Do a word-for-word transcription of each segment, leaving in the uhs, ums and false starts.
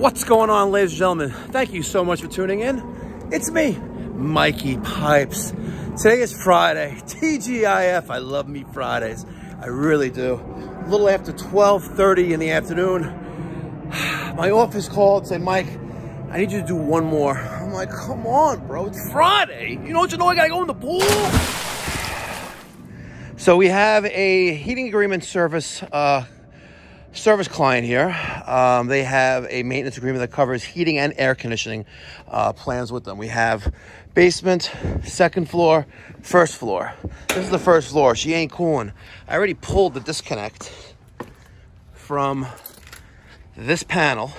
What's going on, ladies and gentlemen? Thank you so much for tuning in. It's me, Mikey Pipes. Today is Friday, T G I F. I love me Fridays, I really do. A little after twelve thirty in the afternoon, my office called, said, Mike, I need you to do one more. I'm like, come on, bro, it's Friday. You know what, you know I gotta go in the pool. So we have a heating agreement service uh, service client here. Um, they have a maintenance agreement that covers heating and air conditioning uh, plans with them. We have basement, second floor, first floor. This is the first floor. She ain't cooling. I already pulled the disconnect from this panel.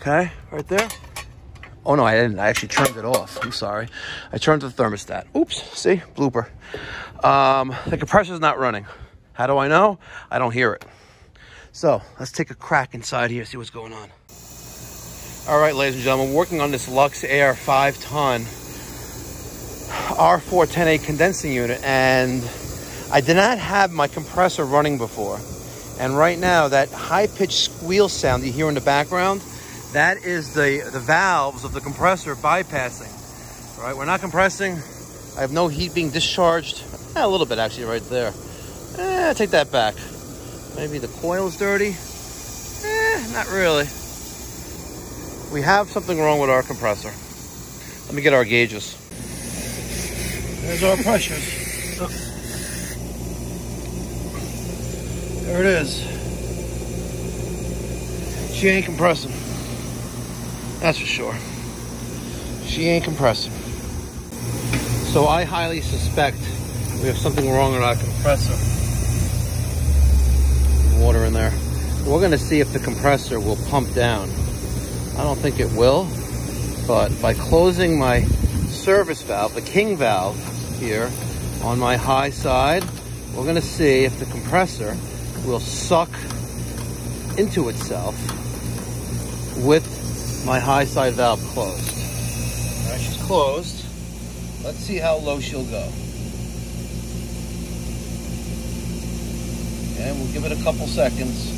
Okay, right there. Oh no, I didn't. I actually turned it off. I'm sorry. I turned the thermostat. Oops, see, blooper. Um, the compressor's not running. How do I know? I don't hear it. So let's take a crack inside here, see what's going on. All right, ladies and gentlemen, working on this LuxAire five ton R four ten A condensing unit, and I did not have my compressor running before. And right now, that high-pitched squeal sound that you hear in the background, that is the, the valves of the compressor bypassing. All right, we're not compressing. I have no heat being discharged. Eh, a little bit, actually, right there. Eh, take that back. Maybe the coil's dirty. Eh, not really. We have something wrong with our compressor. Let me get our gauges. There's our pressures. Oh. There it is. She ain't compressing. That's for sure. She ain't compressing. So I highly suspect we have something wrong with our compressor. Water in there. We're gonna see if the compressor will pump down. I don't think it will, but by closing my service valve, the king valve here on my high side, we're gonna see if the compressor will suck into itself with my high side valve closed. All right, she's closed. Let's see how low she'll go. And we'll give it a couple seconds.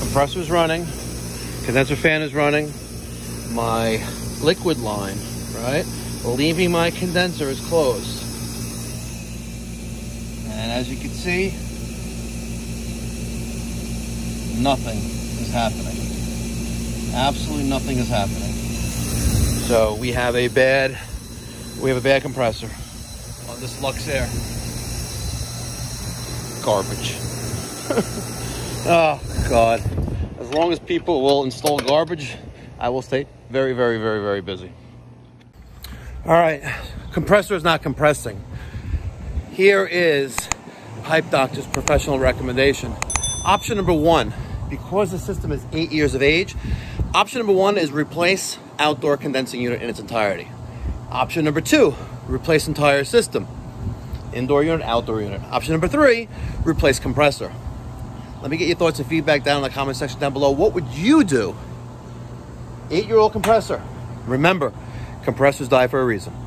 Compressor's running, condenser fan is running, my liquid line, right, leaving my condenser is closed. And as you can see, nothing is happening. Absolutely nothing is happening. So we have a bad, we have a bad compressor on this LuxAire. Garbage. Oh God, as long as people will install garbage, I will stay very very very very busy. All right, compressor is not compressing. Here is Pipe Doctor's professional recommendation. Option number one, because the system is eight years of age, option number one is replace outdoor condensing unit in its entirety. Option number two, replace entire system. Indoor unit, outdoor unit. Option number three, replace compressor. Let me get your thoughts and feedback down in the comment section down below. What would you do? Eight-year-old compressor. Remember, compressors die for a reason.